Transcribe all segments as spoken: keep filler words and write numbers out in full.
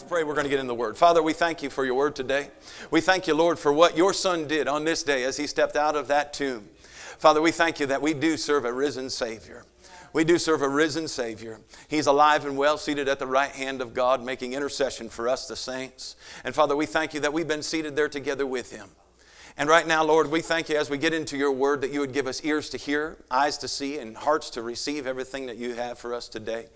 Let's pray. We're going to get in the Word. Father, we thank you for your Word today. We thank you, Lord, for what your Son did on this day as he stepped out of that tomb. Father, we thank you that we do serve a risen Savior. We do serve a risen Savior. He's alive and well, seated at the right hand of God, making intercession for us, the saints. And Father, we thank you that we've been seated there together with him. And right now, Lord, we thank you as we get into your word that you would give us ears to hear, eyes to see, and hearts to receive everything that you have for us today.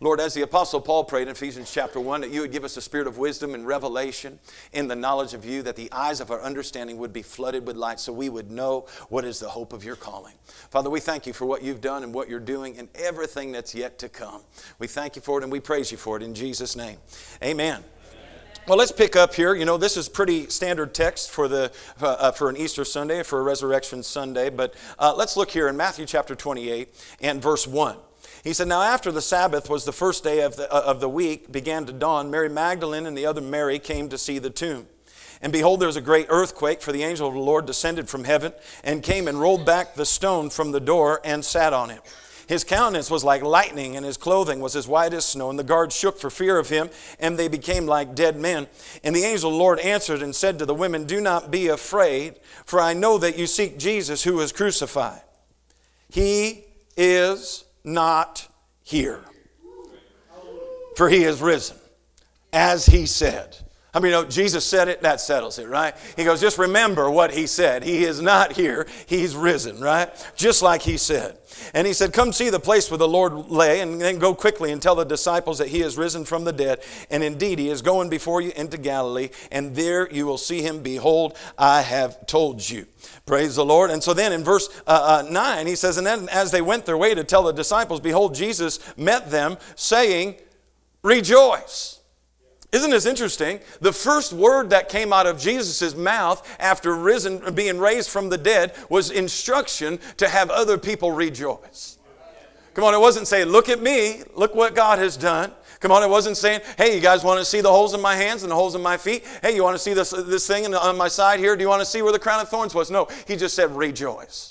Lord, as the Apostle Paul prayed in Ephesians chapter one, that you would give us a spirit of wisdom and revelation in the knowledge of you, that the eyes of our understanding would be flooded with light so we would know what is the hope of your calling. Father, we thank you for what you've done and what you're doing and everything that's yet to come. We thank you for it and we praise you for it in Jesus' name. Amen. Well, let's pick up here. You know, this is pretty standard text for the uh, for an Easter Sunday, for a Resurrection Sunday. But uh, let's look here in Matthew chapter twenty-eight and verse one. He said, "Now after the Sabbath was the first day of the, uh, of the week, began to dawn, Mary Magdalene and the other Mary came to see the tomb. And behold, there was a great earthquake, for the angel of the Lord descended from heaven and came and rolled back the stone from the door and sat on it. His countenance was like lightning, and his clothing was as white as snow. And the guards shook for fear of him, and they became like dead men. And the angel of the Lord answered and said to the women, 'Do not be afraid, for I know that you seek Jesus who was crucified. He is not here, for he is risen, as he said.'" I mean, you know, Jesus said it, that settles it, right? He goes, just remember what he said. He is not here. He's risen, right? Just like he said. And he said, "Come see the place where the Lord lay, and then go quickly and tell the disciples that he is risen from the dead. And indeed, he is going before you into Galilee, and there you will see him. Behold, I have told you." Praise the Lord. And so then in verse uh, uh, nine, he says, "And then as they went their way to tell the disciples, behold, Jesus met them, saying, 'Rejoice.'" Isn't this interesting? The first word that came out of Jesus' mouth after risen, being raised from the dead was instruction to have other people rejoice. Come on, it wasn't saying, "Look at me, look what God has done." Come on, it wasn't saying, "Hey, you guys want to see the holes in my hands and the holes in my feet? Hey, you want to see this, this thing on my side here? Do you want to see where the crown of thorns was?" No, he just said, "Rejoice."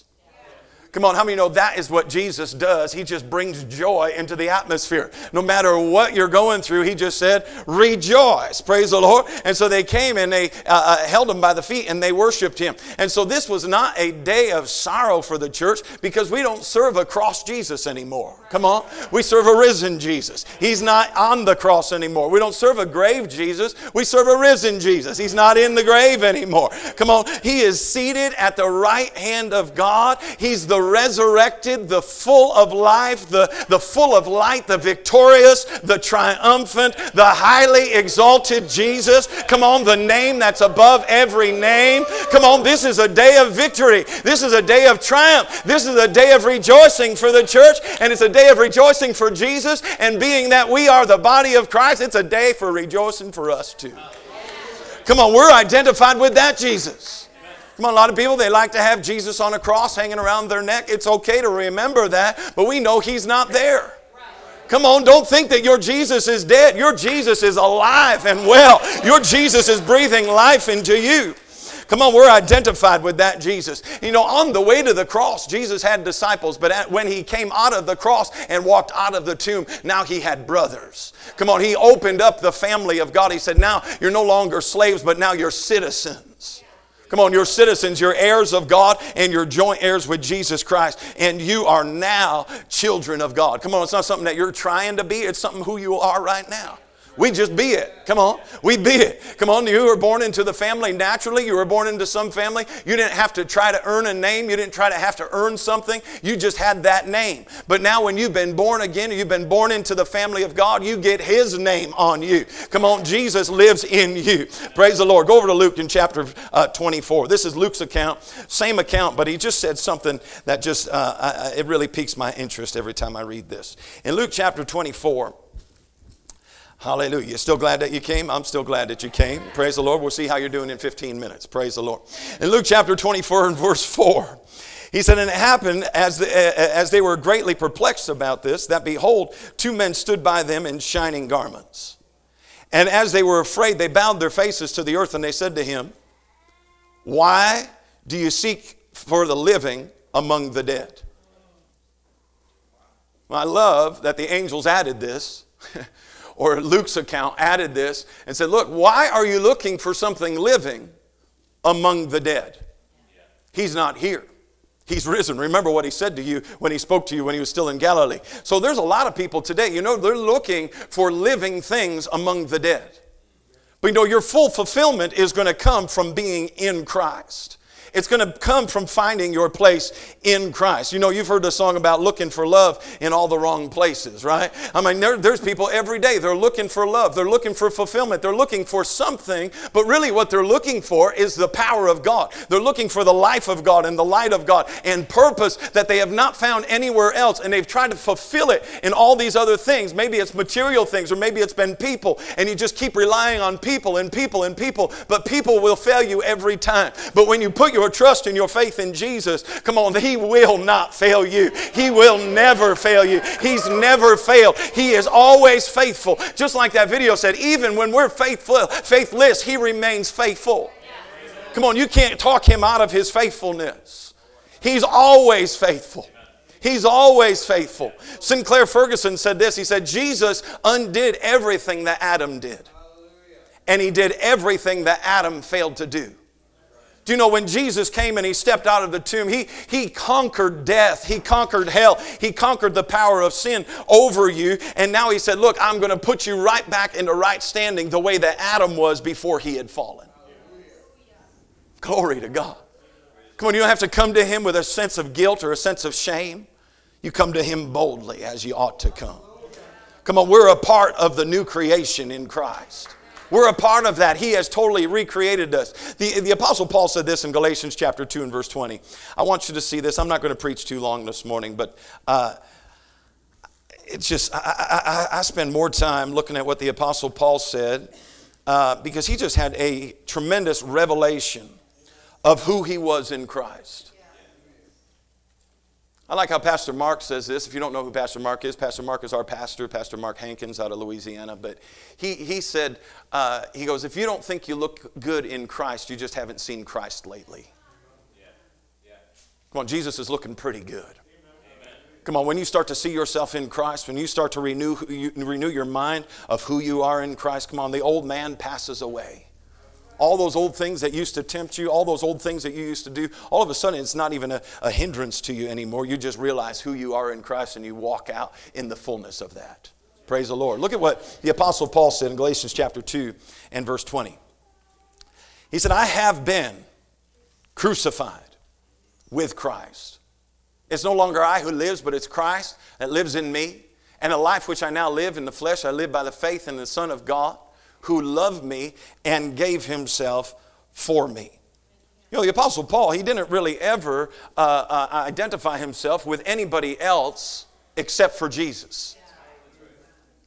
Come on, how many know that is what Jesus does? He just brings joy into the atmosphere. No matter what you're going through, he just said, "Rejoice." Praise the Lord. And so they came and they uh, uh, held him by the feet and they worshiped him. And so this was not a day of sorrow for the church, because we don't serve a cross Jesus anymore. Come on. We serve a risen Jesus. He's not on the cross anymore. We don't serve a grave Jesus. We serve a risen Jesus. He's not in the grave anymore. Come on. He is seated at the right hand of God. He's the resurrected, the full of life, the, the full of light, the victorious, the triumphant, the highly exalted Jesus. Come on, the name that's above every name. Come on, this is a day of victory. This is a day of triumph. This is a day of rejoicing for the church, and it's a day of rejoicing for Jesus. And being that we are the body of Christ, it's a day for rejoicing for us too. Come on, we're identified with that Jesus. Come on, a lot of people, they like to have Jesus on a cross hanging around their neck. It's okay to remember that, but we know he's not there. Come on, don't think that your Jesus is dead. Your Jesus is alive and well. Your Jesus is breathing life into you. Come on, we're identified with that Jesus. You know, on the way to the cross, Jesus had disciples, but at, when he came out of the cross and walked out of the tomb, now he had brothers. Come on, he opened up the family of God. He said, now you're no longer slaves, but now you're citizens. Come on, you're citizens, you're heirs of God, and you're joint heirs with Jesus Christ. And you are now children of God. Come on, it's not something that you're trying to be. It's something who you are right now. We just be it. Come on. We be it. Come on. You were born into the family naturally. You were born into some family. You didn't have to try to earn a name. You didn't try to have to earn something. You just had that name. But now when you've been born again, you've been born into the family of God, you get his name on you. Come on. Jesus lives in you. Praise the Lord. Go over to Luke in chapter uh, twenty-four. This is Luke's account. Same account, but he just said something that just, uh, I, it really piques my interest every time I read this. In Luke chapter twenty-four, hallelujah. Still glad that you came? I'm still glad that you came. Praise the Lord. We'll see how you're doing in fifteen minutes. Praise the Lord. In Luke chapter twenty-four and verse four, he said, "And it happened as, the, as they were greatly perplexed about this, that behold, two men stood by them in shining garments. And as they were afraid, they bowed their faces to the earth, and they said to him, 'Why do you seek for the living among the dead?'" Well, I love that the angels added this. or Luke's account added this and said, look, why are you looking for something living among the dead? He's not here. He's risen. Remember what he said to you when he spoke to you when he was still in Galilee. So there's a lot of people today, you know, they're looking for living things among the dead. But you know, your full fulfillment is going to come from being in Christ. It's going to come from finding your place in Christ. You know, you've heard the song about looking for love in all the wrong places, right? I mean, there, there's people every day. They're looking for love. They're looking for fulfillment. They're looking for something. But really what they're looking for is the power of God. They're looking for the life of God and the light of God and purpose that they have not found anywhere else. And they've tried to fulfill it in all these other things. Maybe it's material things, or maybe it's been people. And you just keep relying on people and people and people. But people will fail you every time. But when you put your Your trust and your faith in Jesus, come on, He will not fail you. He will never fail you. He's never failed. He is always faithful. Just like that video said, even when we're faithful, faithless, He remains faithful. Come on, you can't talk Him out of His faithfulness. He's always faithful. He's always faithful. Sinclair Ferguson said this. He said, Jesus undid everything that Adam did. And He did everything that Adam failed to do. Do you know when Jesus came and He stepped out of the tomb, he, he conquered death. He conquered hell. He conquered the power of sin over you. And now He said, look, I'm going to put you right back into right standing the way that Adam was before he had fallen. Yeah. Glory to God. Come on, you don't have to come to Him with a sense of guilt or a sense of shame. You come to Him boldly as you ought to come. Come on, we're a part of the new creation in Christ. We're a part of that. He has totally recreated us. The, the Apostle Paul said this in Galatians chapter two and verse twenty. I want you to see this. I'm not going to preach too long this morning, but uh, it's just, I, I, I spend more time looking at what the Apostle Paul said uh, because he just had a tremendous revelation of who he was in Christ. I like how Pastor Mark says this. If you don't know who Pastor Mark is, Pastor Mark is our pastor, Pastor Mark Hankins out of Louisiana. But he, he said, uh, he goes, if you don't think you look good in Christ, you just haven't seen Christ lately. Yeah. Yeah. Come on, Jesus is looking pretty good. Amen. Come on, when you start to see yourself in Christ, when you start to renew, you, renew your mind of who you are in Christ, come on, the old man passes away. All those old things that used to tempt you, all those old things that you used to do, all of a sudden it's not even a, a hindrance to you anymore. You just realize who you are in Christ and you walk out in the fullness of that. Praise the Lord. Look at what the Apostle Paul said in Galatians chapter two and verse twenty. He said, I have been crucified with Christ. It's no longer I who lives, but it's Christ that lives in me. And a life which I now live in the flesh, I live by the faith in the Son of God, who loved me and gave Himself for me. You know, the Apostle Paul, he didn't really ever uh, uh, identify himself with anybody else except for Jesus.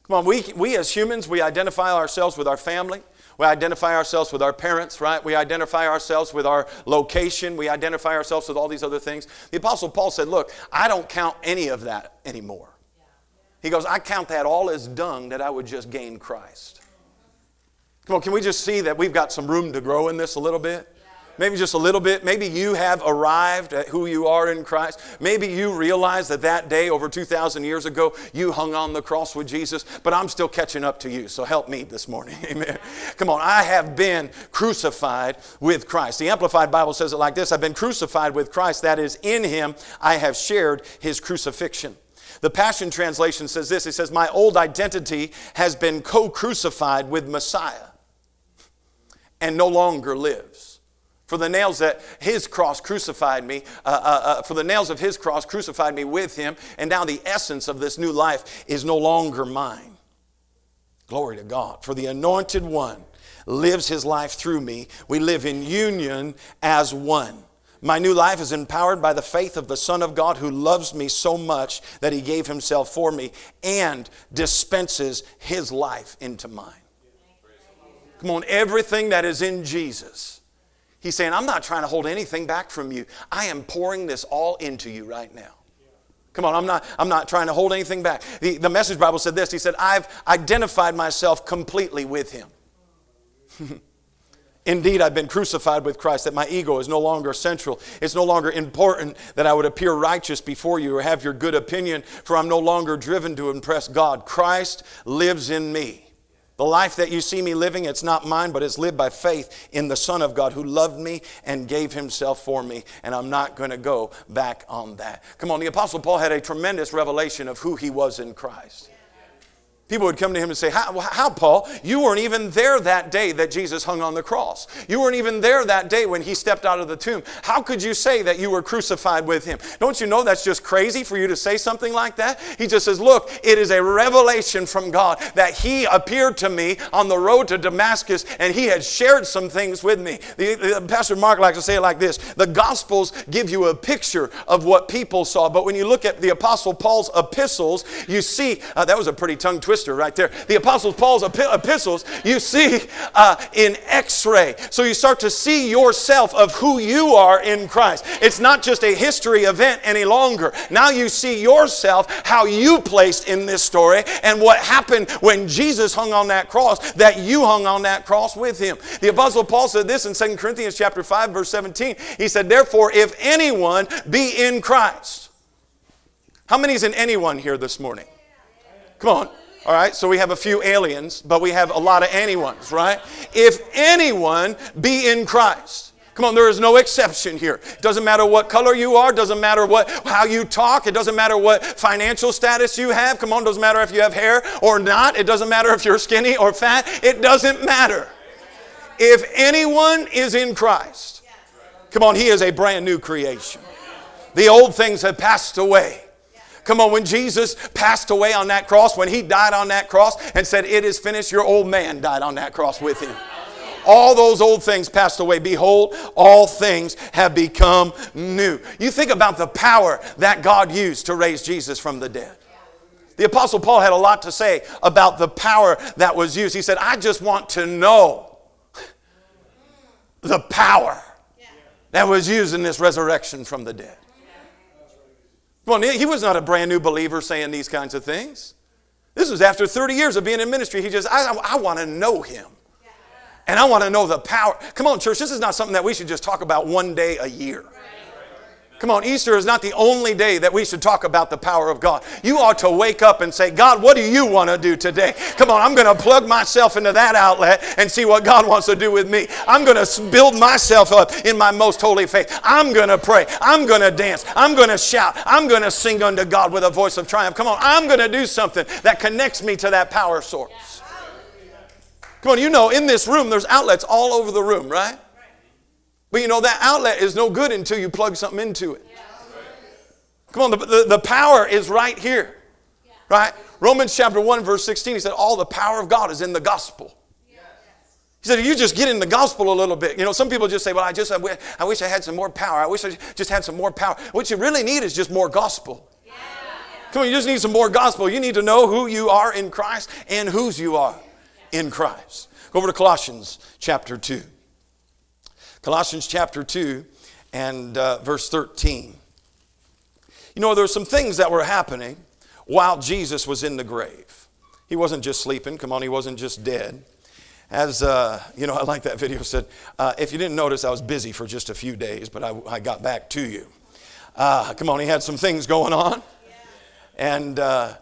Come on, we, we as humans, we identify ourselves with our family. We identify ourselves with our parents, right? We identify ourselves with our location. We identify ourselves with all these other things. The Apostle Paul said, look, I don't count any of that anymore. He goes, I count that all as dung that I would just gain Christ. Come on, can we just see that we've got some room to grow in this a little bit? Maybe just a little bit. Maybe you have arrived at who you are in Christ. Maybe you realize that that day over two thousand years ago, you hung on the cross with Jesus, but I'm still catching up to you, so help me this morning. Amen. Come on, I have been crucified with Christ. The Amplified Bible says it like this, I've been crucified with Christ, that is, in Him I have shared His crucifixion. The Passion Translation says this, it says, my old identity has been co-crucified with Messiah. And no longer lives. For the nails that His cross crucified me, uh, uh, uh, for the nails of His cross crucified me with Him, and now the essence of this new life is no longer mine. Glory to God. For the Anointed One lives His life through me. We live in union as one. My new life is empowered by the faith of the Son of God who loves me so much that He gave Himself for me and dispenses His life into mine. Come on, everything that is in Jesus. He's saying, I'm not trying to hold anything back from you. I am pouring this all into you right now. Come on, I'm not, I'm not trying to hold anything back. The, the Message Bible said this. He said, I've identified myself completely with Him. Indeed, I've been crucified with Christ, that my ego is no longer central. It's no longer important that I would appear righteous before you or have your good opinion, for I'm no longer driven to impress God. Christ lives in me. The life that you see me living, it's not mine, but it's lived by faith in the Son of God who loved me and gave himself for me. And I'm not going to go back on that. Come on, the Apostle Paul had a tremendous revelation of who he was in Christ. People would come to him and say, how, how, Paul, you weren't even there that day that Jesus hung on the cross. You weren't even there that day when he stepped out of the tomb. How could you say that you were crucified with him? Don't you know that's just crazy for you to say something like that? He just says, look, it is a revelation from God that he appeared to me on the road to Damascus, and he had shared some things with me. The, the, Pastor Mark likes to say it like this: the Gospels give you a picture of what people saw, but when you look at the Apostle Paul's epistles, you see, uh, that was a pretty tongue twister right there. The Apostle Paul's epistles, you see uh, in x-ray. So you start to see yourself of who you are in Christ. It's not just a history event any longer. Now you see yourself, how you placed in this story, and what happened when Jesus hung on that cross, that you hung on that cross with him. The Apostle Paul said this in Second Corinthians chapter five, verse seventeen. He said, therefore, if anyone be in Christ. How many is in anyone here this morning? Come on. All right, so we have a few aliens, but we have a lot of anyones, right? If anyone be in Christ. Come on, there is no exception here. It doesn't matter what color you are. It doesn't matter what, how you talk. It doesn't matter what financial status you have. Come on, it doesn't matter if you have hair or not. It doesn't matter if you're skinny or fat. It doesn't matter. If anyone is in Christ, come on, he is a brand new creation. The old things have passed away. Come on, when Jesus passed away on that cross, when he died on that cross and said, it is finished, your old man died on that cross with him. All those old things passed away. Behold, all things have become new. You think about the power that God used to raise Jesus from the dead. The Apostle Paul had a lot to say about the power that was used. He said, I just want to know the power that was used in this resurrection from the dead. Well, he was not a brand new believer saying these kinds of things. This was after thirty years of being in ministry. He just, I, I want to know him. And I want to know the power. Come on, church, this is not something that we should just talk about one day a year. Come on, Easter is not the only day that we should talk about the power of God. You ought to wake up and say, God, what do you want to do today? Come on, I'm going to plug myself into that outlet and see what God wants to do with me. I'm going to build myself up in my most holy faith. I'm going to pray. I'm going to dance. I'm going to shout. I'm going to sing unto God with a voice of triumph. Come on, I'm going to do something that connects me to that power source. Come on, you know, in this room, there's outlets all over the room, right? But you know, that outlet is no good until you plug something into it. Yeah. Come on, the, the, the power is right here. Yeah. Right? Romans chapter one, verse sixteen, he said, all the power of God is in the gospel. Yeah. He said, if you just get in the gospel a little bit. You know, some people just say, well, I just, I wish I, wish I had some more power. I wish I just had some more power. What you really need is just more gospel. Yeah. Come on, you just need some more gospel. You need to know who you are in Christ and whose you are in Christ. Go over to Colossians chapter two. Colossians chapter two and uh, verse thirteen. You know, there were some things that were happening while Jesus was in the grave. He wasn't just sleeping. Come on, he wasn't just dead. As, uh, you know, I like that video said, uh, if you didn't notice, I was busy for just a few days, but I, I got back to you. Uh, come on, he had some things going on. And uh,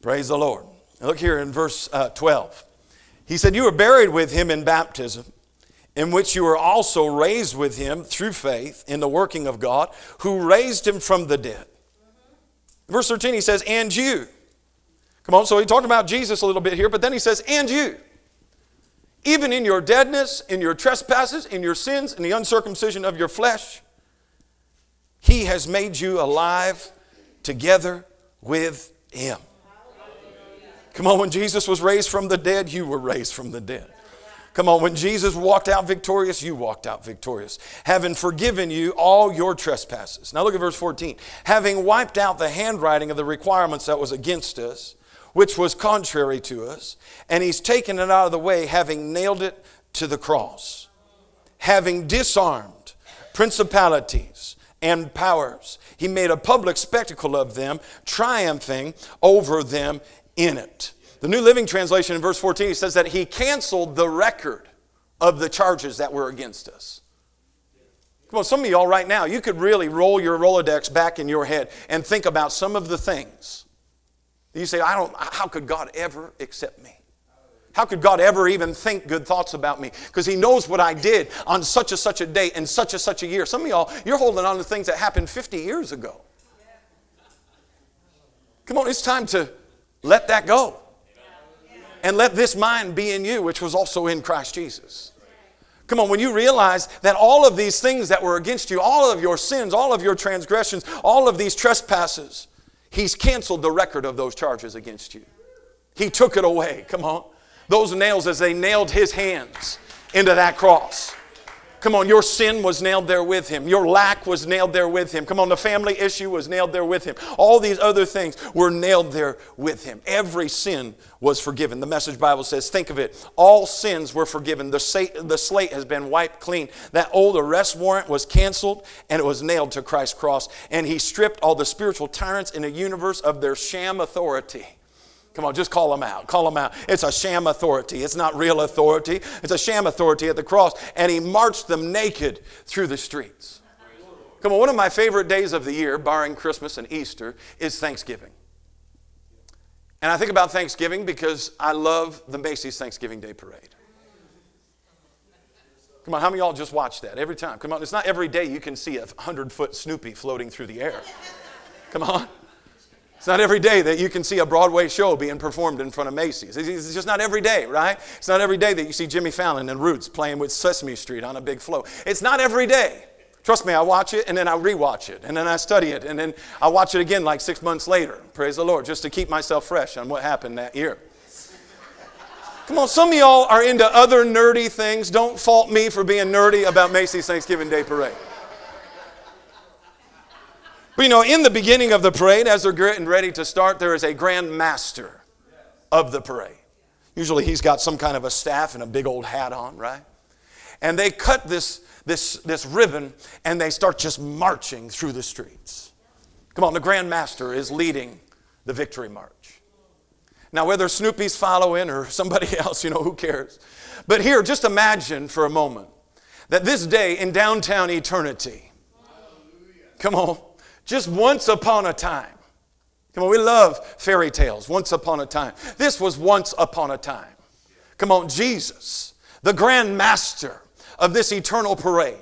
praise the Lord. Look here in verse uh, twelve. He said, you were buried with him in baptism, in which you were also raised with him through faith in the working of God, who raised him from the dead. Mm-hmm. Verse thirteen, he says, and you. Come on, so he talked about Jesus a little bit here, but then he says, and you. Even in your deadness, in your trespasses, in your sins, in the uncircumcision of your flesh, he has made you alive together with him. Come on, when Jesus was raised from the dead, you were raised from the dead. Come on, when Jesus walked out victorious, you walked out victorious, having forgiven you all your trespasses. Now look at verse fourteen. Having wiped out the handwriting of the requirements that was against us, which was contrary to us, and he's taken it out of the way, having nailed it to the cross, having disarmed principalities and powers. He made a public spectacle of them, triumphing over them in it. The New Living Translation in verse fourteen says that he canceled the record of the charges that were against us. Come on, some of y'all right now, you could really roll your Rolodex back in your head and think about some of the things. You say, I don't, how could God ever accept me? How could God ever even think good thoughts about me? Because He knows what I did on such and such a day and such and such a year. Some of y'all, you're holding on to things that happened fifty years ago. Come on, it's time to let that go. And let this mind be in you, which was also in Christ Jesus. Come on, when you realize that all of these things that were against you, all of your sins, all of your transgressions, all of these trespasses, He's canceled the record of those charges against you. He took it away. Come on. Those nails, as they nailed His hands into that cross. Come on, your sin was nailed there with Him. Your lack was nailed there with Him. Come on, the family issue was nailed there with Him. All these other things were nailed there with Him. Every sin was forgiven. The Message Bible says, think of it, all sins were forgiven. The slate has been wiped clean. That old arrest warrant was canceled, and it was nailed to Christ's cross. And He stripped all the spiritual tyrants in the universe of their sham authority. Come on, just call them out. Call them out. It's a sham authority. It's not real authority. It's a sham authority at the cross. And He marched them naked through the streets. Come on, one of my favorite days of the year, barring Christmas and Easter, is Thanksgiving. And I think about Thanksgiving because I love the Macy's Thanksgiving Day Parade. Come on, how many of y'all just watch that every time? Come on, it's not every day you can see a hundred-foot Snoopy floating through the air. Come on. It's not every day that you can see a Broadway show being performed in front of Macy's. It's just not every day, right? It's not every day that you see Jimmy Fallon and Roots playing with Sesame Street on a big float. It's not every day. Trust me, I watch it, and then I rewatch it, and then I study it, and then I watch it again like six months later. Praise the Lord, just to keep myself fresh on what happened that year. Come on, some of y'all are into other nerdy things. Don't fault me for being nerdy about Macy's Thanksgiving Day Parade. But you know, in the beginning of the parade, as they're getting ready to start, there is a grand master of the parade. Usually he's got some kind of a staff and a big old hat on, right? And they cut this, this, this ribbon, and they start just marching through the streets. Come on, the grand master is leading the victory march. Now, whether Snoopy's following or somebody else, you know, who cares? But here, just imagine for a moment that this day in downtown eternity, come on, just once upon a time. Come on, we love fairy tales. Once upon a time. This was once upon a time. Come on, Jesus, the grand master of this eternal parade,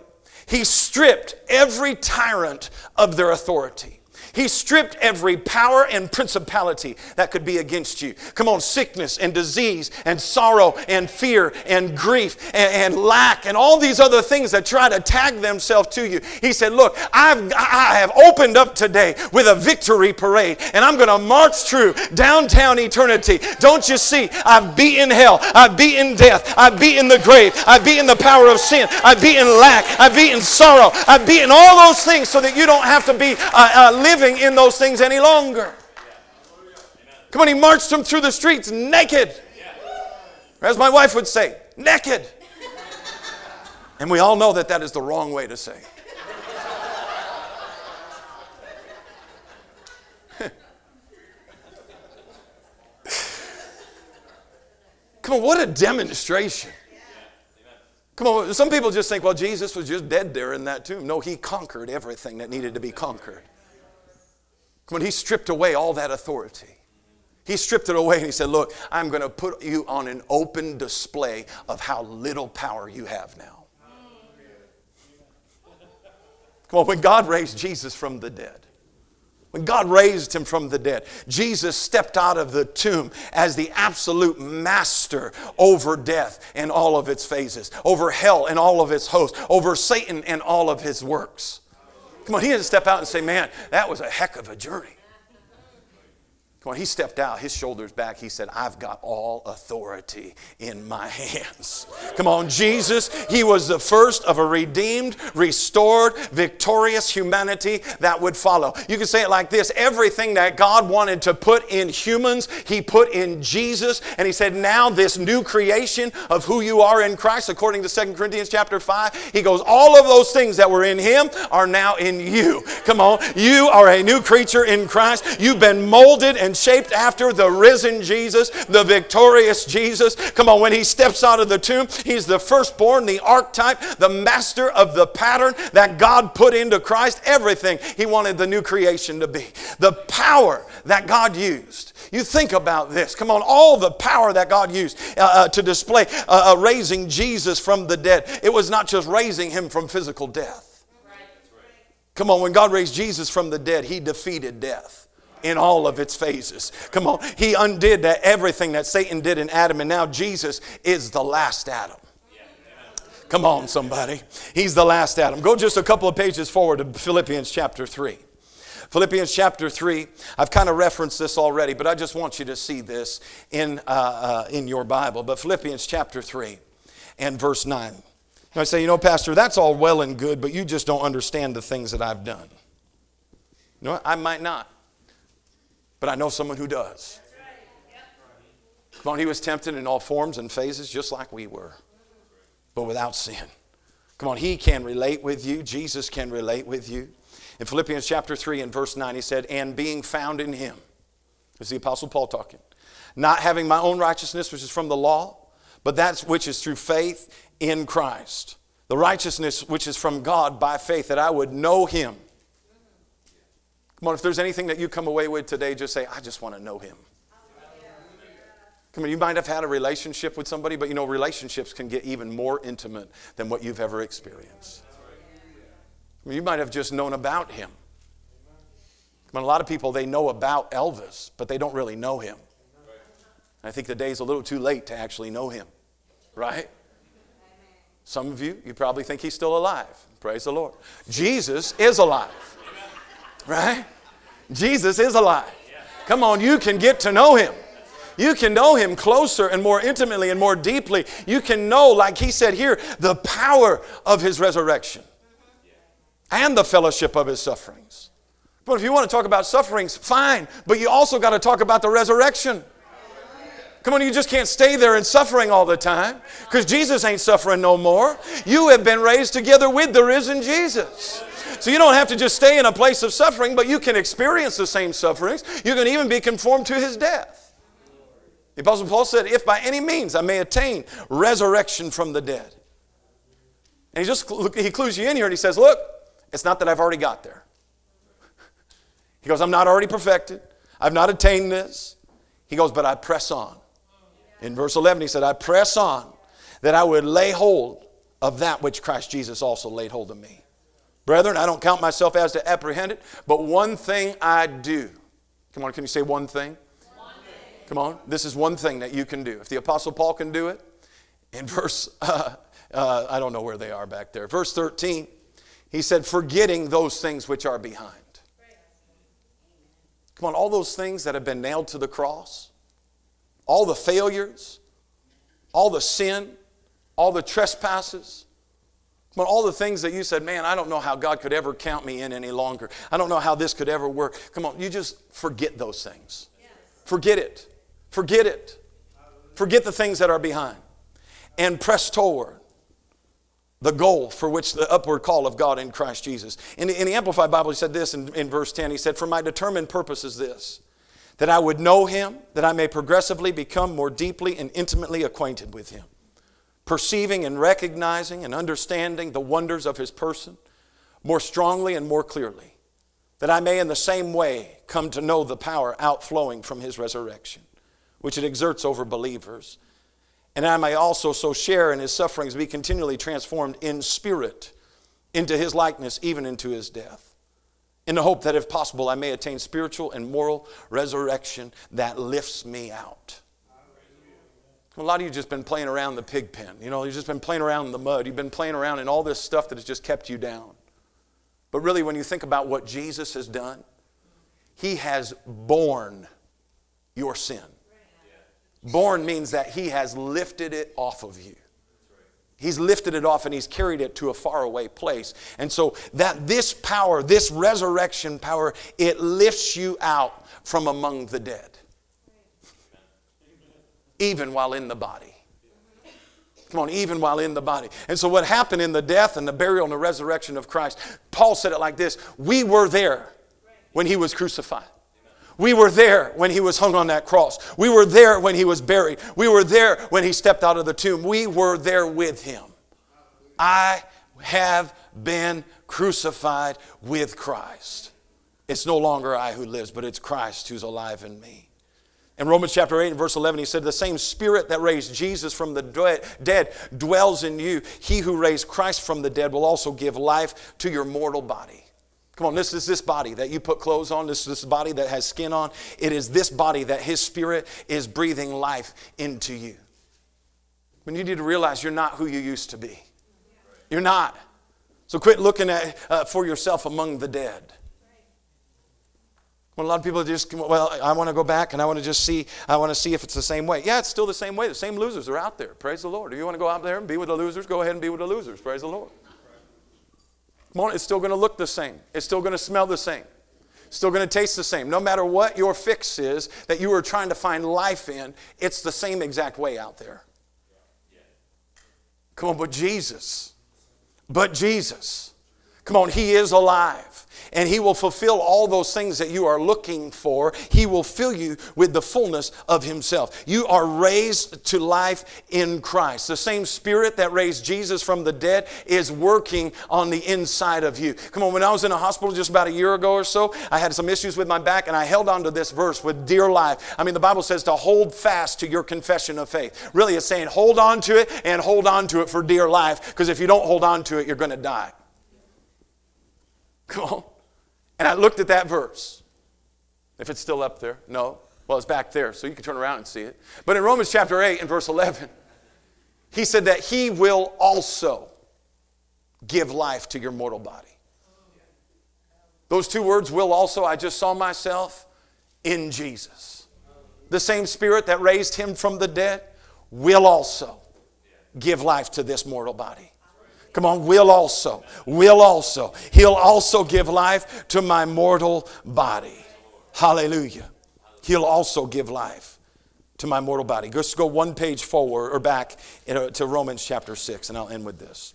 He stripped every tyrant of their authority. He stripped every power and principality that could be against you. Come on, sickness and disease and sorrow and fear and grief and, and lack and all these other things that try to tag themselves to you. He said, look, I've, I have opened up today with a victory parade, and I'm going to march through downtown eternity. Don't you see? I've beaten hell. I've beaten death. I've beaten the grave. I've beaten the power of sin. I've beaten lack. I've beaten sorrow. I've beaten all those things so that you don't have to be uh, uh, living in those things any longer. Come on, He marched them through the streets naked. As my wife would say, naked. And we all know that that is the wrong way to say. Come on, what a demonstration. Come on, some people just think, well, Jesus was just dead there in that tomb. No, He conquered everything that needed to be conquered. When He stripped away all that authority, He stripped it away, and He said, look, I'm going to put you on an open display of how little power you have now. Come on, when God raised Jesus from the dead, when God raised Him from the dead, Jesus stepped out of the tomb as the absolute master over death and all of its phases, over hell and all of its hosts, over Satan and all of his works. Come on, He didn't step out and say, man, that was a heck of a journey. Come on, He stepped out, His shoulders back. He said, I've got all authority in my hands. Come on, Jesus, He was the first of a redeemed, restored, victorious humanity that would follow. You can say it like this. Everything that God wanted to put in humans, He put in Jesus. And He said, now this new creation of who you are in Christ, according to Second Corinthians chapter five, He goes, all of those things that were in Him are now in you. Come on, you are a new creature in Christ. You've been molded and and shaped after the risen Jesus, the victorious Jesus. Come on, when he steps out of the tomb, he's the firstborn, the archetype, the master of the pattern that God put into Christ, everything he wanted the new creation to be. The power that God used. You think about this. Come on, all the power that God used uh, uh, to display uh, uh, raising Jesus from the dead. It was not just raising him from physical death. Right. Come on, when God raised Jesus from the dead, he defeated death in all of its phases. Come on, he undid that, everything that Satan did in Adam, and now Jesus is the last Adam. Come on, somebody. He's the last Adam. Go just a couple of pages forward to Philippians chapter three. Philippians chapter three, I've kind of referenced this already, but I just want you to see this in, uh, uh, in your Bible. But Philippians chapter three and verse nine. And I say, you know, Pastor, that's all well and good, but you just don't understand the things that I've done. You know what? I might not, but I know someone who does. Come on, he was tempted in all forms and phases just like we were, but without sin. Come on, he can relate with you. Jesus can relate with you. In Philippians chapter three and verse nine, he said, and being found in him, this is the Apostle Paul talking, not having my own righteousness, which is from the law, but that which is through faith in Christ. The righteousness which is from God by faith, that I would know him. Come on, if there's anything that you come away with today, just say, I just want to know him. Come on, you might have had a relationship with somebody, but you know, relationships can get even more intimate than what you've ever experienced. You might have just known about him. Come on, a lot of people, they know about Elvis, but they don't really know him. And I think the day's a little too late to actually know him, right? Some of you, you probably think he's still alive. Praise the Lord. Jesus is alive, right? Jesus is alive. Come on, you can get to know him. You can know him closer and more intimately and more deeply. You can know, like he said here, the power of his resurrection and the fellowship of his sufferings. But if you want to talk about sufferings, fine. But you also got to talk about the resurrection. Come on, you just can't stay there in suffering all the time, because Jesus ain't suffering no more. You have been raised together with the risen Jesus. So you don't have to just stay in a place of suffering, but you can experience the same sufferings. You can even be conformed to his death. The Apostle Paul said, if by any means I may attain resurrection from the dead. And he just he clues you in here and he says, look, it's not that I've already got there. He goes, I'm not already perfected. I've not attained this. He goes, but I press on. In verse eleven, he said, I press on that I would lay hold of that which Christ Jesus also laid hold of me. Brethren, I don't count myself as to apprehend it, but one thing I do. Come on, can you say one thing? One thing. Come on, this is one thing that you can do. If the Apostle Paul can do it, in verse, uh, uh, I don't know where they are back there. Verse thirteen. He said, forgetting those things which are behind. Come on, all those things that have been nailed to the cross, all the failures, all the sin, all the trespasses, come on, all the things that you said, man, I don't know how God could ever count me in any longer. I don't know how this could ever work. Come on, you just forget those things. Yes. Forget it. Forget it. Forget the things that are behind and press toward the goal for which the upward call of God in Christ Jesus. In the, in the Amplified Bible, he said this in, in verse ten. He said, for my determined purpose is this, that I would know him, that I may progressively become more deeply and intimately acquainted with him, perceiving and recognizing and understanding the wonders of his person more strongly and more clearly, that I may in the same way come to know the power outflowing from his resurrection, which it exerts over believers, and I may also so share in his sufferings, be continually transformed in spirit into his likeness, even into his death, in the hope that if possible I may attain spiritual and moral resurrection that lifts me out. A lot of you have just been playing around the pig pen. You know, you've just been playing around in the mud. You've been playing around in all this stuff that has just kept you down. But really, when you think about what Jesus has done, he has borne your sin. Born means that he has lifted it off of you. He's lifted it off and he's carried it to a faraway place. And so that this power, this resurrection power, it lifts you out from among the dead. Even while in the body. Come on, even while in the body. And so what happened in the death and the burial and the resurrection of Christ, Paul said it like this, we were there when he was crucified. We were there when he was hung on that cross. We were there when he was buried. We were there when he stepped out of the tomb. We were there with him. I have been crucified with Christ. It's no longer I who lives, but it's Christ who's alive in me. In Romans chapter eight and verse eleven, he said, the same spirit that raised Jesus from the dead dwells in you. He who raised Christ from the dead will also give life to your mortal body. Come on, this is this body that you put clothes on. This is this body that has skin on. It is this body that his spirit is breathing life into you. When you need to realize you're not who you used to be. You're not. So quit looking at uh, for yourself among the dead. Well, a lot of people just, well, I want to go back and I want to just see, I want to see if it's the same way. Yeah, it's still the same way. The same losers are out there. Praise the Lord. If you want to go out there and be with the losers, go ahead and be with the losers. Praise the Lord. Come on, it's still going to look the same. It's still going to smell the same. It's still going to taste the same. No matter what your fix is that you are trying to find life in, it's the same exact way out there. Come on, but Jesus, but Jesus. Come on, he is alive, and he will fulfill all those things that you are looking for. He will fill you with the fullness of himself. You are raised to life in Christ. The same spirit that raised Jesus from the dead is working on the inside of you. Come on, when I was in a hospital just about a year ago or so, I had some issues with my back, and I held on to this verse with dear life. I mean, the Bible says to hold fast to your confession of faith. Really, it's saying hold on to it and hold on to it for dear life, because if you don't hold on to it, you're going to die. Come on. And I looked at that verse. If it's still up there. No. Well, it's back there, so you can turn around and see it. But in Romans chapter eight and verse eleven, he said that he will also give life to your mortal body. Those two words, will also, I just saw myself in Jesus. The same spirit that raised him from the dead will also give life to this mortal body. Come on, will also, will also. He'll also give life to my mortal body. Hallelujah. He'll also give life to my mortal body. Just go one page forward or back to Romans chapter six, and I'll end with this.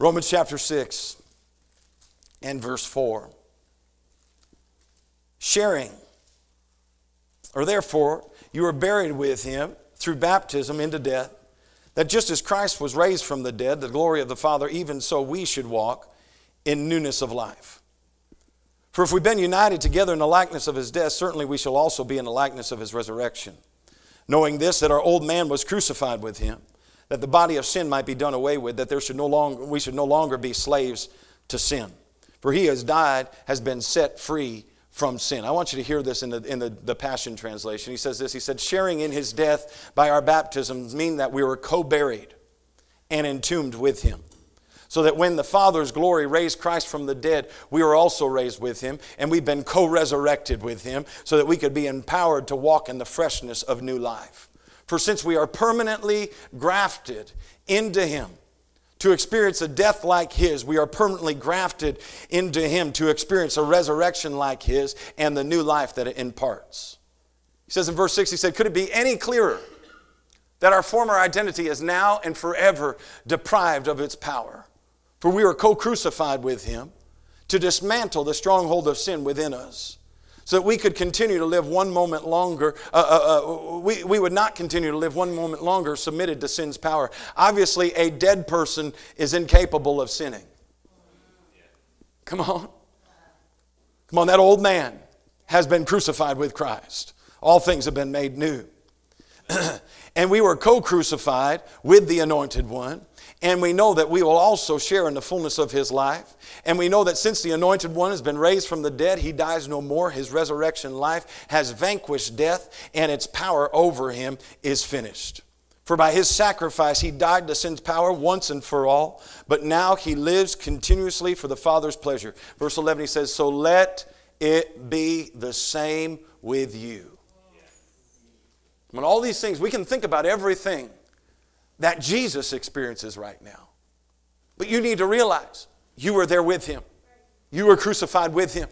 Romans chapter six and verse four. Sharing, or therefore, you were buried with him through baptism into death, that just as Christ was raised from the dead, the glory of the Father, even so we should walk in newness of life. For if we've been united together in the likeness of his death, certainly we shall also be in the likeness of his resurrection. Knowing this, that our old man was crucified with him, that the body of sin might be done away with, that there should no longer, we should no longer be slaves to sin. For he who has died has been set free from sin. I want you to hear this in the in the, the Passion Translation. He says this, he said, sharing in his death by our baptisms mean that we were co-buried and entombed with him, so that when the Father's glory raised Christ from the dead, we were also raised with him, and we've been co-resurrected with him, so that we could be empowered to walk in the freshness of new life. For since we are permanently grafted into him, to experience a death like his, we are permanently grafted into him to experience a resurrection like his and the new life that it imparts. He says in verse six, he said, could it be any clearer that our former identity is now and forever deprived of its power? For we are co-crucified with him to dismantle the stronghold of sin within us, so that we could continue to live one moment longer, uh, uh, uh, we, we would not continue to live one moment longer submitted to sin's power. Obviously, a dead person is incapable of sinning. Come on. Come on, that old man has been crucified with Christ. All things have been made new. And we were co-crucified with the Anointed One. And we know that we will also share in the fullness of his life. And we know that since the Anointed One has been raised from the dead, he dies no more. His resurrection life has vanquished death, and its power over him is finished. For by his sacrifice, he died to sin's power once and for all, but now he lives continuously for the Father's pleasure. Verse eleven, he says, so let it be the same with you. When all these things, we can think about everything that Jesus experiences right now. But you need to realize you were there with him. You were crucified with him.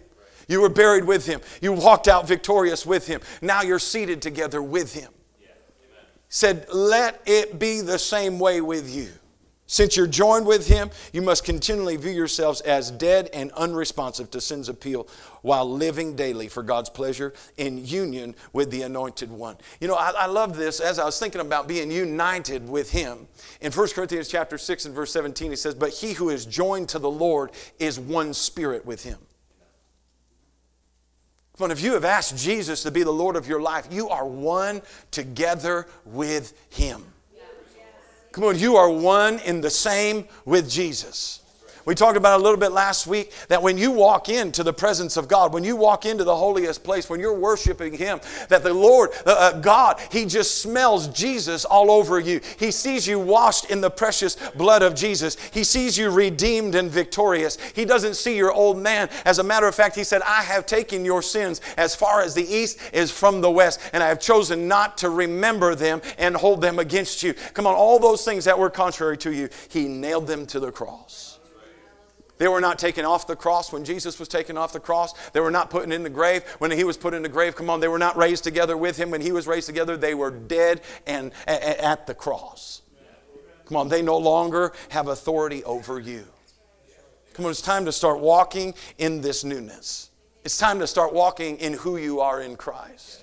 You were buried with him. You walked out victorious with him. Now you're seated together with him. Yeah. Said, let it be the same way with you. Since you're joined with him, you must continually view yourselves as dead and unresponsive to sin's appeal while living daily for God's pleasure in union with the Anointed One. You know, I, I love this. As I was thinking about being united with him, in First Corinthians chapter six and verse seventeen, he says, "But he who is joined to the Lord is one spirit with him." Come on, if you have asked Jesus to be the Lord of your life, you are one together with him. Come on, you are one in the same with Jesus. We talked about a little bit last week that when you walk into the presence of God, when you walk into the holiest place, when you're worshiping him, that the Lord, uh, God, he just smells Jesus all over you. He sees you washed in the precious blood of Jesus. He sees you redeemed and victorious. He doesn't see your old man. As a matter of fact, he said, "I have taken your sins as far as the east is from the west, and I have chosen not to remember them and hold them against you." Come on, all those things that were contrary to you, he nailed them to the cross. They were not taken off the cross when Jesus was taken off the cross. They were not put in the grave when he was put in the grave. Come on, they were not raised together with him when he was raised together. They were dead and at the cross. Come on, they no longer have authority over you. Come on, it's time to start walking in this newness. It's time to start walking in who you are in Christ.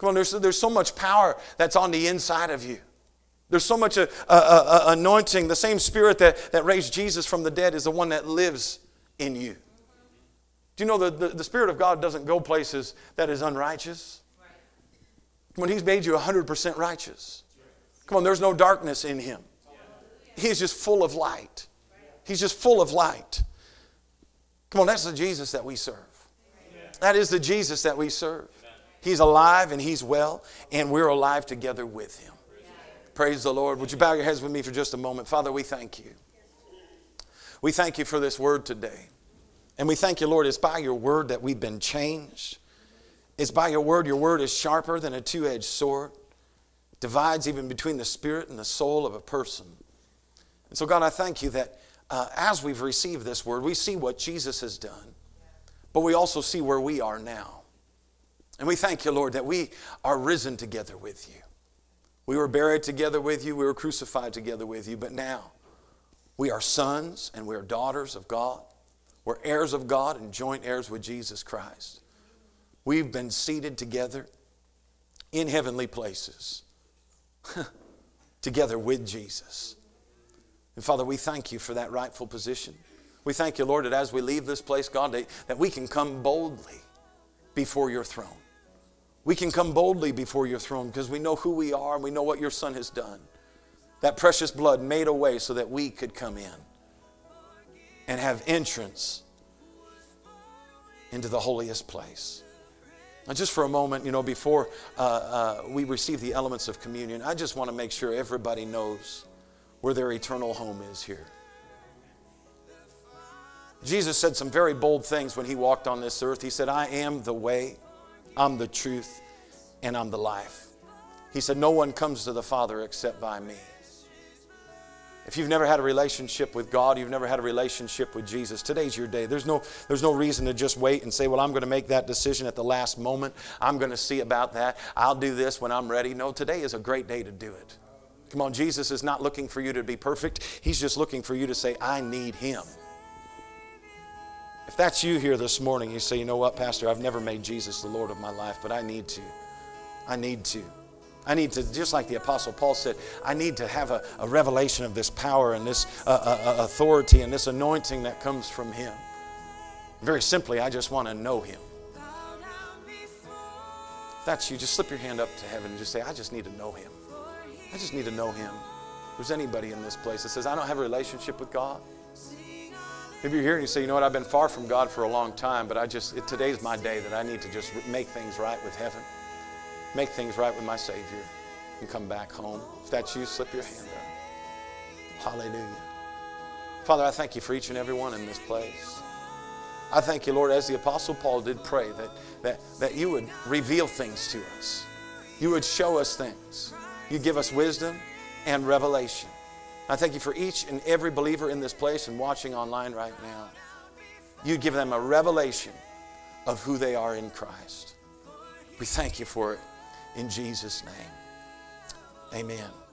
Come on, there's, there's so much power that's on the inside of you. There's so much uh, uh, uh, anointing. The same spirit that, that raised Jesus from the dead is the one that lives in you. Do you know that the, the Spirit of God doesn't go places that is unrighteous? When he's made you one hundred percent righteous. Come on, there's no darkness in him. He's just full of light. He's just full of light. Come on, that's the Jesus that we serve. That is the Jesus that we serve. He's alive and he's well, and we're alive together with him. Praise the Lord. Would you bow your heads with me for just a moment? Father, we thank you. We thank you for this word today. And we thank you, Lord, it's by your word that we've been changed. It's by your word. Your word is sharper than a two-edged sword. Divides even between the spirit and the soul of a person. And so, God, I thank you that uh, as we've received this word, we see what Jesus has done. But we also see where we are now. And we thank you, Lord, that we are risen together with you. We were buried together with you. We were crucified together with you. But now we are sons and we are daughters of God. We're heirs of God and joint heirs with Jesus Christ. We've been seated together in heavenly places together with Jesus. And Father, we thank you for that rightful position. We thank you, Lord, that as we leave this place, God, that we can come boldly before your throne. We can come boldly before your throne because we know who we are and we know what your Son has done. That precious blood made a way so that we could come in and have entrance into the holiest place. Now, just for a moment, you know, before uh, uh, we receive the elements of communion, I just want to make sure everybody knows where their eternal home is here. Jesus said some very bold things when he walked on this earth. He said, "I am the way, I'm the truth, and I'm the life." He said, "No one comes to the Father except by me." If you've never had a relationship with God, you've never had a relationship with Jesus, today's your day. There's no, there's no reason to just wait and say, "Well, I'm going to make that decision at the last moment. I'm going to see about that. I'll do this when I'm ready." No, today is a great day to do it. Come on, Jesus is not looking for you to be perfect. He's just looking for you to say, "I need him." If that's you here this morning, you say, "You know what, Pastor, I've never made Jesus the Lord of my life, but I need to. I need to. I need to," just like the Apostle Paul said, "I need to have a, a revelation of this power and this uh, uh, authority and this anointing that comes from him. Very simply, I just want to know him." If that's you, just slip your hand up to heaven and just say, "I just need to know him. I just need to know him." If there's anybody in this place that says, "I don't have a relationship with God," if you're here and you say, "You know what, I've been far from God for a long time, but I just, it, today's my day that I need to just make things right with heaven, make things right with my Savior, and come back home." If that's you, slip your hand up. Hallelujah. Father, I thank you for each and every one in this place. I thank you, Lord, as the Apostle Paul did pray, that, that, that you would reveal things to us. You would show us things. You give us wisdom and revelation. I thank you for each and every believer in this place and watching online right now. You give them a revelation of who they are in Christ. We thank you for it in Jesus' name. Amen.